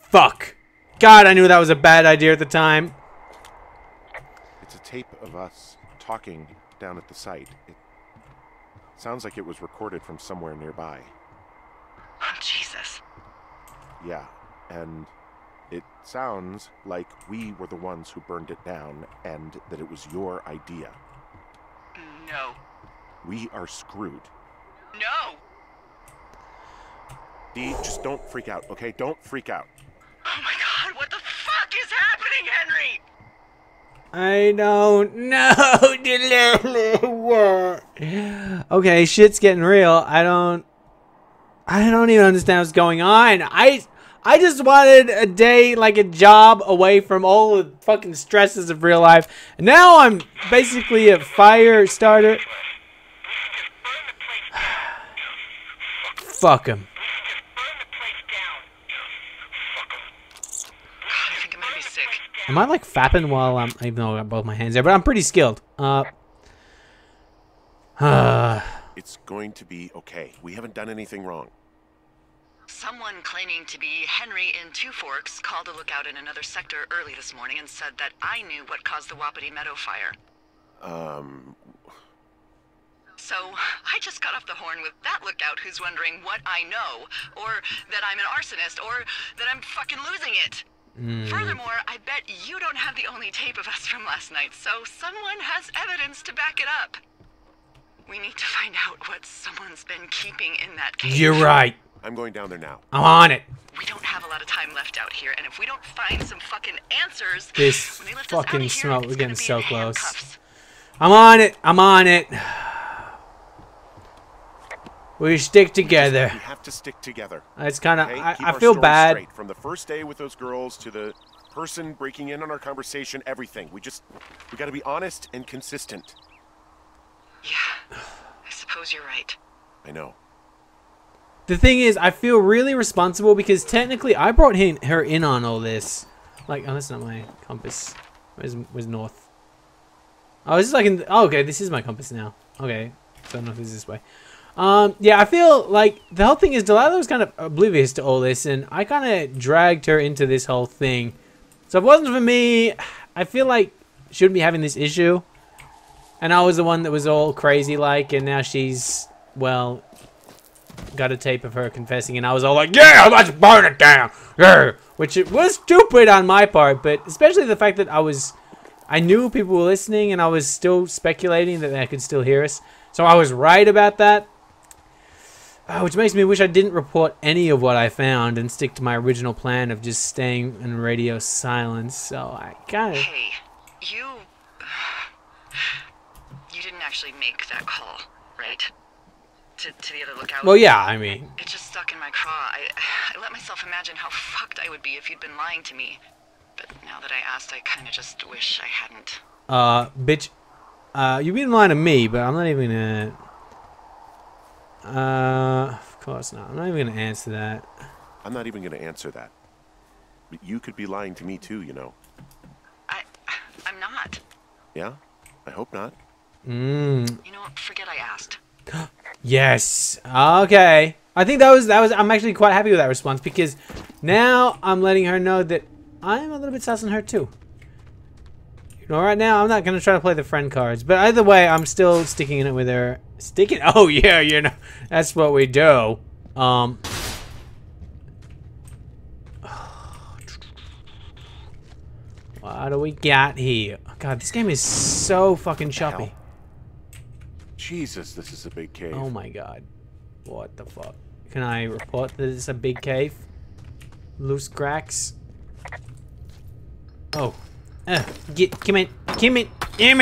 Fuck. God, I knew that was a bad idea at the time. It's a tape of us talking down at the site. It sounds like it was recorded from somewhere nearby. Yeah, and it sounds like we were the ones who burned it down and that it was your idea. No. We are screwed. No! Dee, just don't freak out, okay? Don't freak out. Oh my god, what the fuck is happening, Henry? I don't know, Delilah. Okay, shit's getting real. I don't even understand what's going on. I just wanted a day, like a job, away from all the fucking stresses of real life. And now I'm basically a fire starter. Fuck him. Am I like fapping while I'm, even though I got both my hands there, but I'm pretty skilled. It's going to be okay. We haven't done anything wrong. Someone claiming to be Henry in Two Forks called a lookout in another sector early this morning and said that I knew what caused the Wapiti Meadow fire. So I just got off the horn with that lookout who's wondering what I know, or that I'm an arsonist, or that I'm fucking losing it. Mm. Furthermore, I bet you don't have the only tape of us from last night, so someone has evidence to back it up. We need to find out what someone's been keeping in that cave. You're right. I'm going down there now. I'm on it. We don't have a lot of time left out here, and if we don't find some fucking answers, this fucking smoke is getting so close. Handcuffs. I'm on it. I'm on it. We stick together. We have to stick together. It's kind of, okay? I feel bad. Straight. From the first day with those girls to the person breaking in on our conversation, everything. We got to be honest and consistent. Yeah, I suppose you're right. I know. The thing is, I feel really responsible because technically I brought her in on all this. Like, oh, that's not my compass. Where's north? Oh, this is like in, oh, okay, this is my compass now. Okay, so north is this way. Yeah, I feel like the whole thing is Delilah was kind of oblivious to all this, and I kind of dragged her into this whole thing. So if it wasn't for me, I feel like she shouldn't be having this issue. And I was the one that was all crazy-like, and now she's, well, got a tape of her confessing, and I was all like, yeah, let's burn it down! Yeah! Which it was stupid on my part, but especially the fact that I knew people were listening, and I was still speculating that they could still hear us. So I was right about that. Which makes me wish I didn't report any of what I found and stick to my original plan of just staying in radio silence, so I kinda... Hey, you didn't actually make that call, right? To the other lookout? Well, yeah, I mean... It just stuck in my craw. I let myself imagine how fucked I would be if you'd been lying to me. But now that I asked, I kinda just wish I hadn't. Bitch. You've been lying to me, but I'm not even gonna... of course not. I'm not even gonna answer that. I'm not even gonna answer that. But you could be lying to me too, you know. I'm not. Yeah? I hope not. Mm. You know what? Forget I asked. Yes. Okay. I think that was I'm actually quite happy with that response because now I'm letting her know that I'm a little bit sus on her too. You know, right now I'm not gonna try to play the friend cards, but either way I'm still sticking in it with her. Stick it. Oh yeah, you know that's what we do. What do we got here? Oh, God, this game is so fucking choppy. Hell. Jesus, this is a big cave. Oh my God, what the fuck? Can I report that it's a big cave? Loose cracks. Oh, get come in. There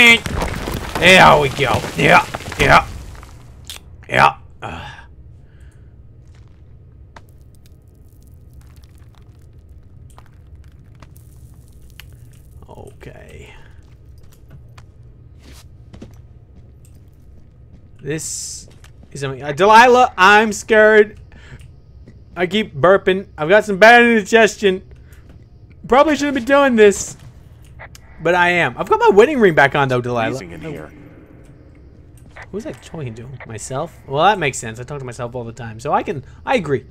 we go. Yeah. Okay. This is something. Delilah, I'm scared. I keep burping. I've got some bad indigestion. Probably shouldn't be doing this, but I am. I've got my wedding ring back on though, Delilah. Who's that talking to? Myself? Well, that makes sense. I talk to myself all the time, so I agree.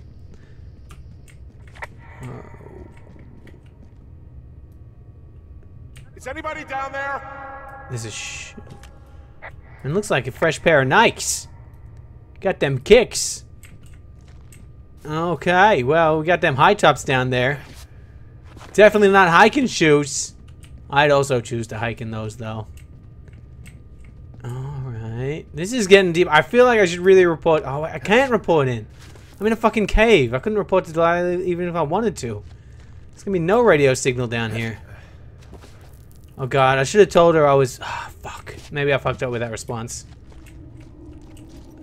Is anybody down there? This is shit. And looks like a fresh pair of Nikes. Got them kicks. Okay, well, we got them high tops down there. Definitely not hiking shoes. I'd also choose to hike in those, though. Alright. This is getting deep. I feel like I should really report. Oh, I can't report in. I'm in a fucking cave. I couldn't report to Delilah even if I wanted to. There's gonna be no radio signal down here. Oh, God. I should have told her I was... Oh, fuck. Maybe I fucked up with that response.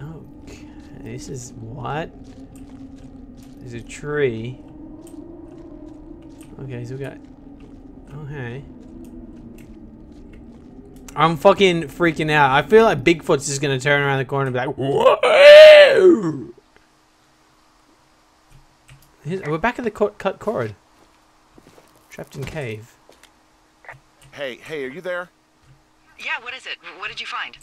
Okay. This is... What? There's a tree. Okay, so we got... Okay. I'm fucking freaking out. I feel like Bigfoot's just gonna turn around the corner and be like, whoa! We're back in the cut corridor. Trapped in cave. Hey, are you there? Yeah, what is it? What did you find?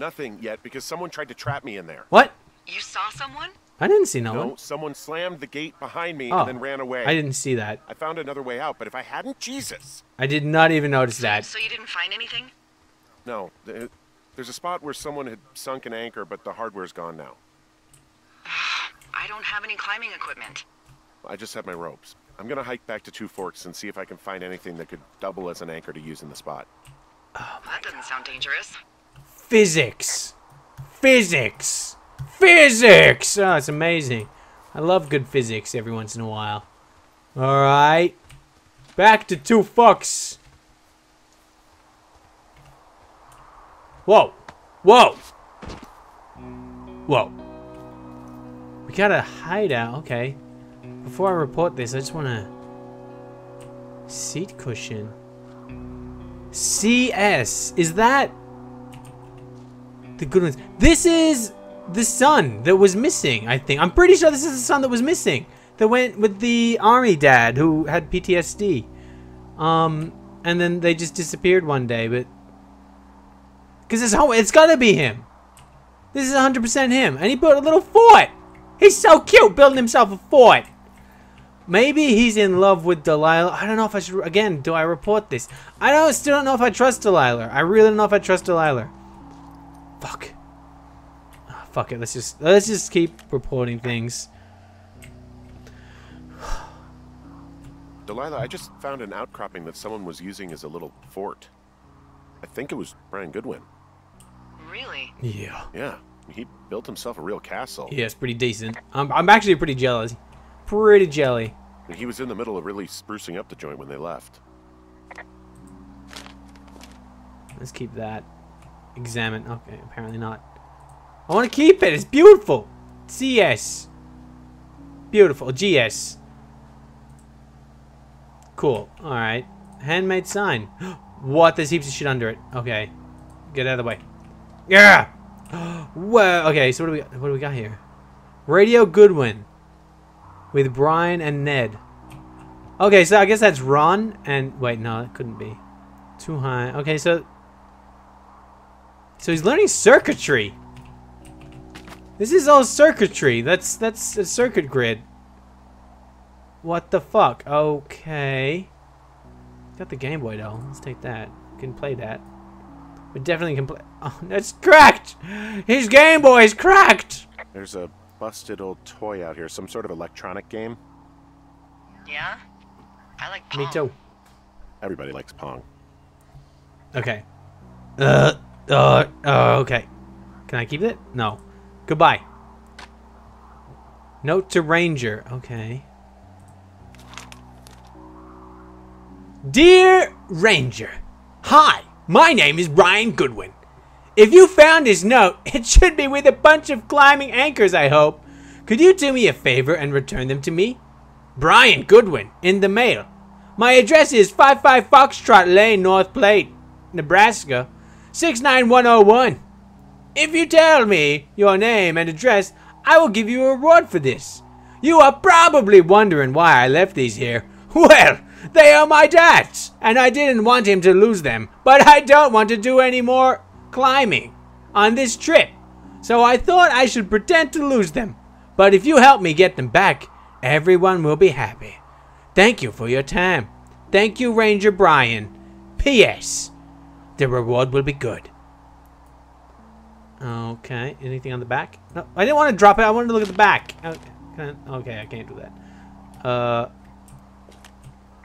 Nothing yet, because someone tried to trap me in there. What? You saw someone? I didn't see no one. No, someone slammed the gate behind me and then ran away. I didn't see that. I found another way out, but if I hadn't, Jesus. I did not even notice that. So you didn't find anything? No. There's a spot where someone had sunk an anchor, but the hardware's gone now. I don't have any climbing equipment. I just have my ropes. I'm going to hike back to Two Forks and see if I can find anything that could double as an anchor to use in the spot. Oh, that doesn't sound dangerous. Physics. Physics. Physics! Oh, it's amazing. I love good physics every once in a while. Alright. Back to Two Forks. Whoa. Whoa. Whoa. We got a hideout. Okay. Before I report this, I just want to... Seat cushion. CS. Is that... The good ones. This is... The son that was missing, I think. I'm pretty sure this is the son that was missing. That went with the army dad who had PTSD. And then they just disappeared one day, but... Because it's gotta be him. This is 100% him. And he built a little fort. He's so cute building himself a fort. Maybe he's in love with Delilah. I don't know if I should... Again, do I report this? I still don't know if I trust Delilah. I really don't know if I trust Delilah. Fuck. Fuck it, let's just keep reporting things. Delilah, I just found an outcropping that someone was using as a little fort. I think it was Brian Goodwin. Really? Yeah. Yeah, he built himself a real castle. Yeah, it's pretty decent. I'm actually pretty jealous. Pretty jelly. He was in the middle of really sprucing up the joint when they left. Let's keep that. Examine. Okay, apparently not. I want to keep it. It's beautiful. CS. Beautiful. GS. Cool. All right. Handmade sign. What? There's heaps of shit under it. Okay. Get out of the way. Yeah. Well. Okay. So what do we got here? Radio Goodwin with Brian and Ned. Okay. So I guess that's Ron and wait. No, it couldn't be. Too high. Okay. So he's learning circuitry. This is all circuitry. That's a circuit grid. What the fuck? Okay. Got the Game Boy though. Let's take that. Can play that. We definitely can play. Oh, that's cracked. His Game Boy is cracked. There's a busted old toy out here. Some sort of electronic game. Yeah. I like Pong. Me too. Everybody likes Pong. Okay. Okay. Can I keep it? No. Goodbye. Note to Ranger. Okay. Dear Ranger. Hi, my name is Brian Goodwin. If you found this note, it should be with a bunch of climbing anchors, I hope. Could you do me a favor and return them to me? Brian Goodwin, in the mail. My address is 55 Foxtrot Lane, North Platte, Nebraska, 69101. If you tell me your name and address, I will give you a reward for this. You are probably wondering why I left these here. Well, they are my dad's, and I didn't want him to lose them, but I don't want to do any more climbing on this trip. So I thought I should pretend to lose them. But if you help me get them back, everyone will be happy. Thank you for your time. Thank you, Ranger Brian. P.S. The reward will be good. Okay, anything on the back? No, I didn't want to drop it. I wanted to look at the back. Okay, I can't do that.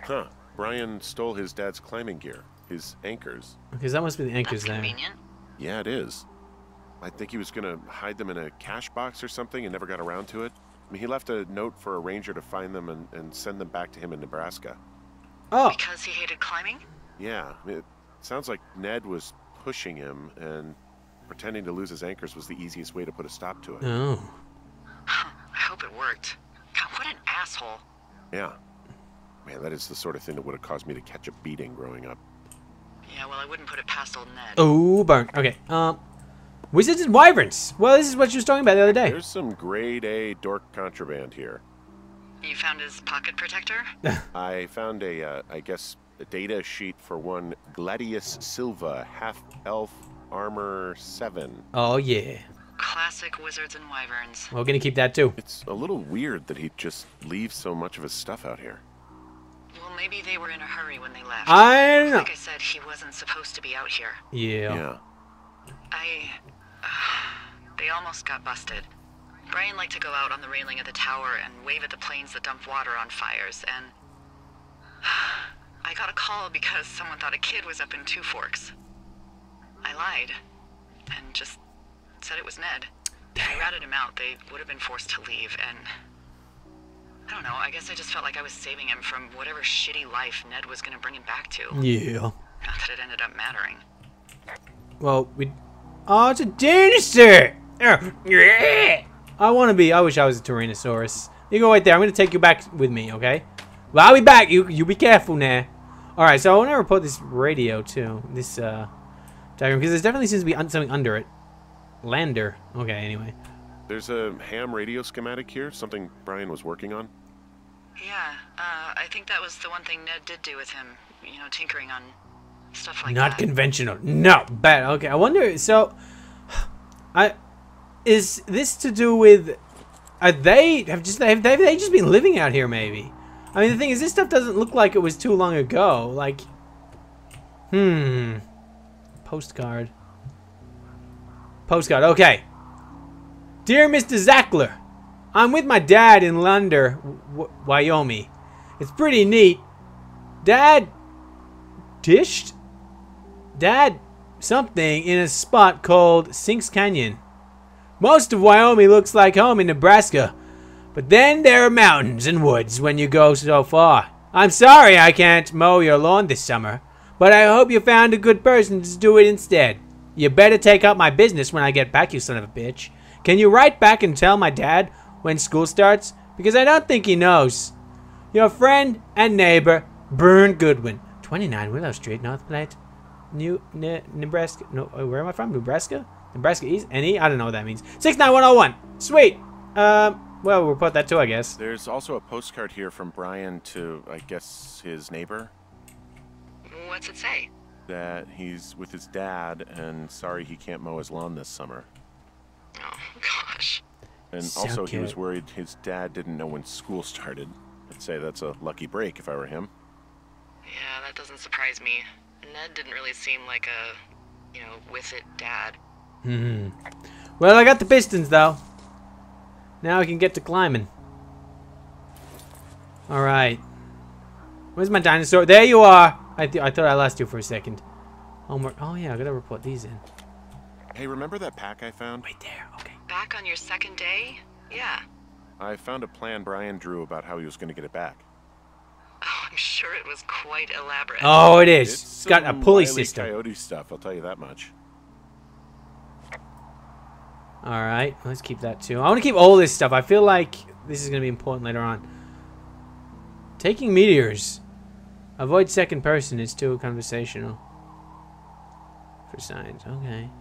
Huh. Brian stole his dad's climbing gear. His anchors. Because that must be the anchors there. Convenient. Yeah, it is. I think he was going to hide them in a cash box or something and never got around to it. I mean, he left a note for a ranger to find them and send them back to him in Nebraska. Oh. Because he hated climbing? Yeah. I mean, it sounds like Ned was pushing him, and pretending to lose his anchors was the easiest way to put a stop to it. Oh. I hope it worked. God, what an asshole. Yeah. Man, that is the sort of thing that would have caused me to catch a beating growing up. Yeah, well, I wouldn't put it past old Ned. Oh, burn. Okay. Wizards and Wyverns. Well, this is what you was talking about the other day. There's some grade A dork contraband here. You found his pocket protector? I found a, I guess, a data sheet for one Gladius Silva, half-elf, armor 7. Oh, yeah. Classic Wizards and Wyverns. We're going to keep that, too. It's a little weird that he just leaves so much of his stuff out here. Well, maybe they were in a hurry when they left. I don't know. Like I said, he wasn't supposed to be out here. Yeah. Yeah. They almost got busted. Brian liked to go out on the railing of the tower and wave at the planes that dump water on fires, and... I got a call because someone thought a kid was up in Two Forks. I lied, and just said it was Ned. If I ratted him out, they would have been forced to leave, and... I don't know, I guess I just felt like I was saving him from whatever shitty life Ned was going to bring him back to. Yeah. Not that it ended up mattering. Well, we... Oh, it's a dinosaur! I want to be... I wish I was a Tyrannosaurus. You go right there. I'm going to take you back with me, okay? Well, I'll be back. You be careful now. Alright, so I want to report this radio, too. This, diagram. Because there definitely seems to be something under it. Lander. Okay, anyway. There's a ham radio schematic here. Something Brian was working on. Yeah, I think that was the one thing Ned did do with him. You know, tinkering on... stuff like that. Not conventional. No, bad. Okay, I wonder. So, is this to do with? Have they just been living out here? Maybe. I mean, the thing is, this stuff doesn't look like it was too long ago. Like, postcard. Postcard. Okay. Dear Mr. Zackler, I'm with my dad in Lander, Wyoming. It's pretty neat. Dad. Dished dad something in a spot called Sinks Canyon. Most of Wyoming looks like home in Nebraska, but then there are mountains and woods when you go so far. I'm sorry I can't mow your lawn this summer, but I hope you found a good person to do it instead. You better take up my business when I get back, you son of a bitch. Can you write back and tell my dad when school starts? Because I don't think he knows. Your friend and neighbor, Brian Goodwin. 29 Willow Street, North Platte, Nebraska. No, where am I from? Nebraska? Nebraska East? NE? I don't know what that means. 69101. Sweet. Well, we'll put that too, I guess. There's also a postcard here from Brian to, I guess, his neighbor. What's it say? That he's with his dad and sorry he can't mow his lawn this summer. Oh, gosh. And so also, cute. He was worried his dad didn't know when school started. I'd say that's a lucky break if I were him. Yeah, that doesn't surprise me. Ned didn't really seem like a, you know, with it dad. Well, I got the pistons, though. Now I can get to climbing. Alright. Where's my dinosaur? There you are! I thought I lost you for a second. Homework. Oh, yeah, I gotta report these in. Hey, remember that pack I found? Right there, okay. Back on your second day? Yeah. I found a plan Brian drew about how he was gonna get it back. Oh, I'm sure it was quite elaborate. Oh, it is. It's got a pulley system. Coyote stuff, I'll tell you that much. All right, let's keep that too. I want to keep all this stuff. I feel like this is going to be important later on. Taking meteors. Avoid second person. It's too conversational. For signs, okay.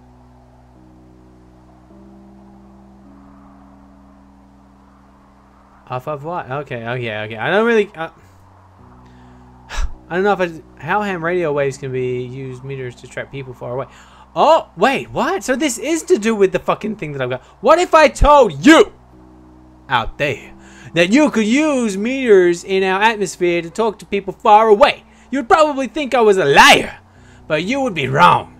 Off of what? Okay, oh yeah, okay. I don't really... I don't know if how ham radio waves can be used meters to track people far away. Oh, wait, what? So this is to do with the fucking thing that I've got. What if I told you out there that you could use meters in our atmosphere to talk to people far away? You'd probably think I was a liar, but you would be wrong.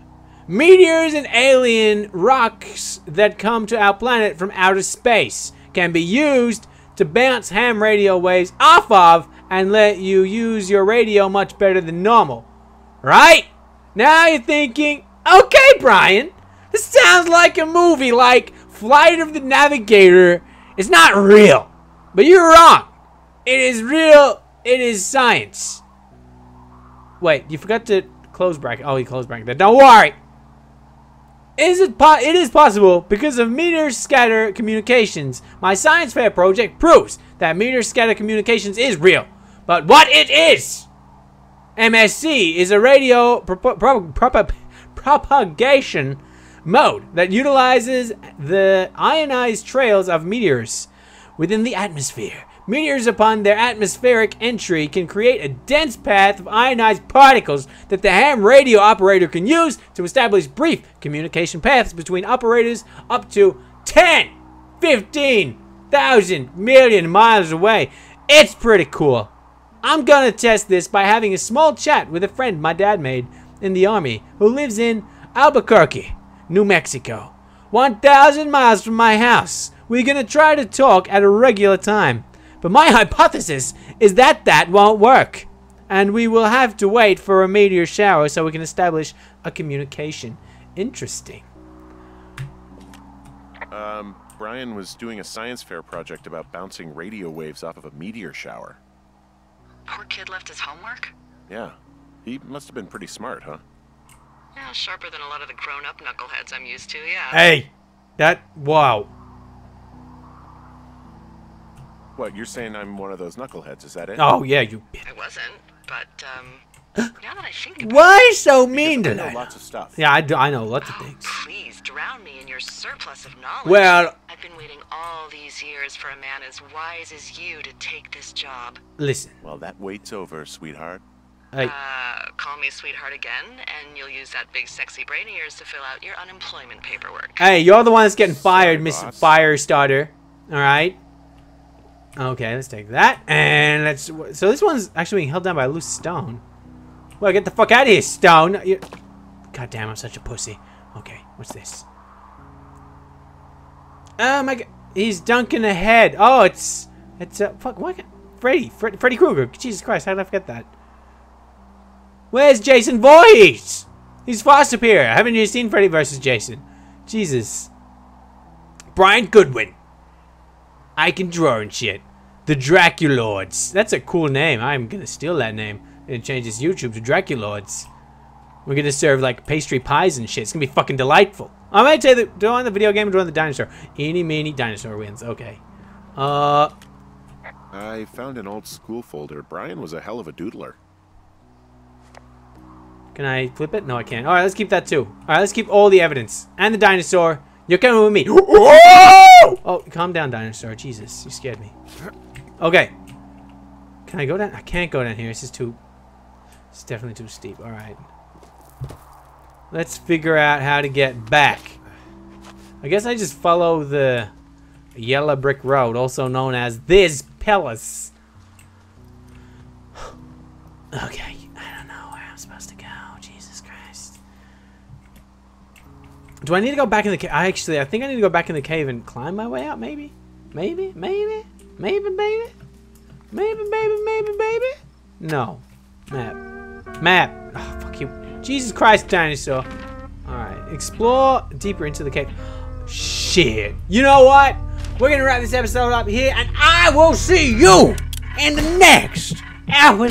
Meteors and alien rocks that come to our planet from outer space can be used to bounce ham radio waves off of and let you use your radio much better than normal. Right? Now you're thinking, okay, Brian, this sounds like a movie like Flight of the Navigator. It's not real. But you're wrong. It is real. It is science. Wait, you forgot to close bracket. Oh, you closed bracket there. Don't worry. It is possible because of Meteor Scatter Communications. My science fair project proves that Meteor Scatter Communications is real. But what it is, MSC is a radio propagation mode that utilizes the ionized trails of meteors within the atmosphere. Meteors upon their atmospheric entry can create a dense path of ionized particles that the ham radio operator can use to establish brief communication paths between operators up to 10, 15,000 million miles away. It's pretty cool. I'm gonna test this by having a small chat with a friend my dad made in the army who lives in Albuquerque, New Mexico, 1,000 miles from my house. We're gonna try to talk at a regular time. But my hypothesis is that that won't work. And we will have to wait for a meteor shower so we can establish a communication. Interesting. Brian was doing a science fair project about bouncing radio waves off of a meteor shower. Poor kid left his homework? Yeah. He must have been pretty smart, huh? Yeah, sharper than a lot of the grown-up knuckleheads I'm used to, yeah. Hey! Wow. What, you're saying I'm one of those knuckleheads, is that it? Oh, yeah, you bitch. I wasn't, but, now that I think about Why so mean today? I know lots of stuff. Yeah, I know lots of things. Please, drown me in your surplus of knowledge. Well... I've been waiting all these years for a man as wise as you to take this job. Listen. Well, that wait's over, sweetheart. Call me sweetheart again, and you'll use that big sexy brain of yours to fill out your unemployment paperwork. Hey, you're the one that's getting fired, Miss Firestarter. Alright? Okay, let's take that, and let's... So this one's actually being held down by a loose stone. Well, get the fuck out of here, stone! God damn, I'm such a pussy. Okay, what's this? Oh my god, he's dunking ahead. Oh, fuck, what? Freddy Krueger. Jesus Christ, how did I forget that? Where's Jason Voorhees? He's far superior. Haven't you seen Freddy versus Jason? Jesus. Brian Goodwin. I can draw and shit. The Draculords. That's a cool name. I'm gonna steal that name and change this YouTube to Draculords. We're gonna serve like pastry pies and shit. It's gonna be fucking delightful. I might tell you, do I want the video game or do I want the dinosaur? Eeny meeny dinosaur wins. Okay. I found an old school folder. Brian was a hell of a doodler. Can I flip it? No, I can't. Alright, let's keep that too. Alright, let's keep all the evidence. And the dinosaur. You're coming with me. Oh, calm down, dinosaur. Jesus, you scared me. Okay. Can I go down? I can't go down here. This is too... It's definitely too steep. Alright. Let's figure out how to get back. I guess I just follow the yellow brick road, also known as this palace. Okay. I don't know where I'm supposed to go. Jesus Christ. Do I need to go back in the cave? I think I need to go back in the cave and climb my way out, maybe? Maybe? No. Map. Oh, fuck you. Jesus Christ, dinosaur. Alright, explore deeper into the cave. Shit. You know what? We're gonna wrap this episode up here, and I will see you in the next episode.